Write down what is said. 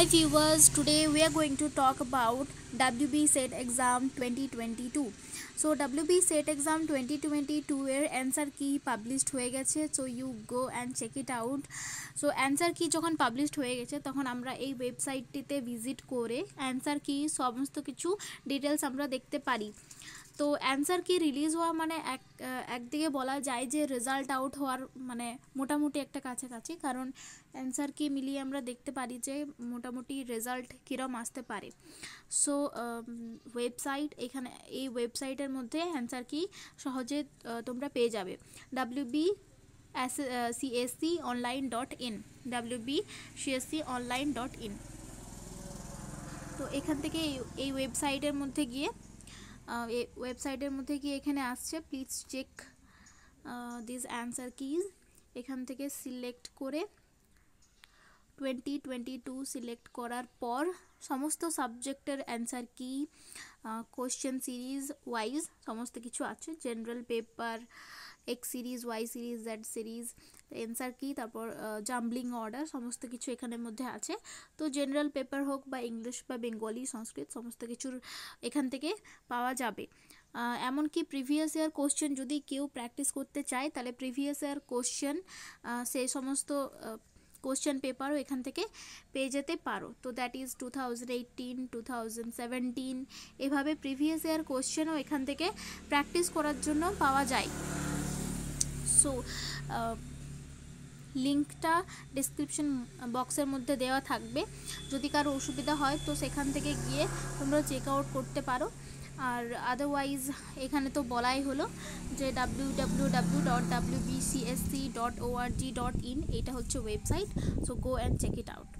Hi viewers, today we are going to talk about WB SET exam 2022. So WB SET exam 2022 এর answer key published হয়ে গেছে, so you go and check it out. So answer key যখন published হয়ে গেছে তখন আমরা এই ওয়েবসাইটটিতে ভিজিট করে answer key সমস্ত কিছু ডিটেইলস আমরা দেখতে পারি। তো answer key রিলিজ হওয়া মানে একদিকে বলা যায় যে রেজাল্ট আউট হওয়ার মানে মোটামুটি একটা কাছাকাছি, কারণ answer key মিলিয়ে আমরা দেখতে পারি যে মোটামুটি রেজাল্ট কিরকম আসতে পারে। সো ওয়েবসাইট এখানে এই ওয়েবসাইটের মধ্যে answer key সহজে তোমরা পেয়ে যাবে wbcsc.online.in wbcsc.online.in। তো এখান থেকে এই ওয়েবসাইটের মধ্যে গিয়ে এখানে আসছে please check this answer keys, এখান থেকে সিলেক্ট করে 2022 সিলেক্ট করার পর সমস্ত সাবজেক্টের অ্যান্সার কি কোশ্চেন সিরিজ ওয়াইজ সমস্ত কিছু আছে, general paper, X series, Y series, Z series, answer key, তারপর জাম্বলিং অর্ডার সমস্ত কিছু এখানের মধ্যে আছে। তো জেনারেল পেপার হোক বা ইংলিশ বা বেঙ্গলি সংস্কৃত সমস্ত কিছুর এখান থেকে পাওয়া যাবে। এমনকি প্রিভিয়াস ইয়ার কোশ্চেন যদি কেউ প্র্যাকটিস করতে চায় তাহলে প্রিভিয়াস ইয়ার কোশ্চেন সেই সমস্ত কোশ্চেন পেপারও এখান থেকে পেয়ে যেতে পারো। তো দ্যাট ইজ 2018, 2017 এভাবে প্রিভিয়াস ইয়ার কোশ্চেনও এখান থেকে প্র্যাকটিস করার জন্য পাওয়া যায়। সো লিঙ্কটা ডেসক্রিপশন বক্সের মধ্যে দেওয়া থাকবে, যদি কারো অসুবিধা হয় তো সেখান থেকে গিয়ে তোমরা চেক আউট করতে পারো। আর আদারওয়াইজ এখানে তো বলাই হলো যে www.wbcsc.org.in এটা হচ্ছে website, so go and check it out.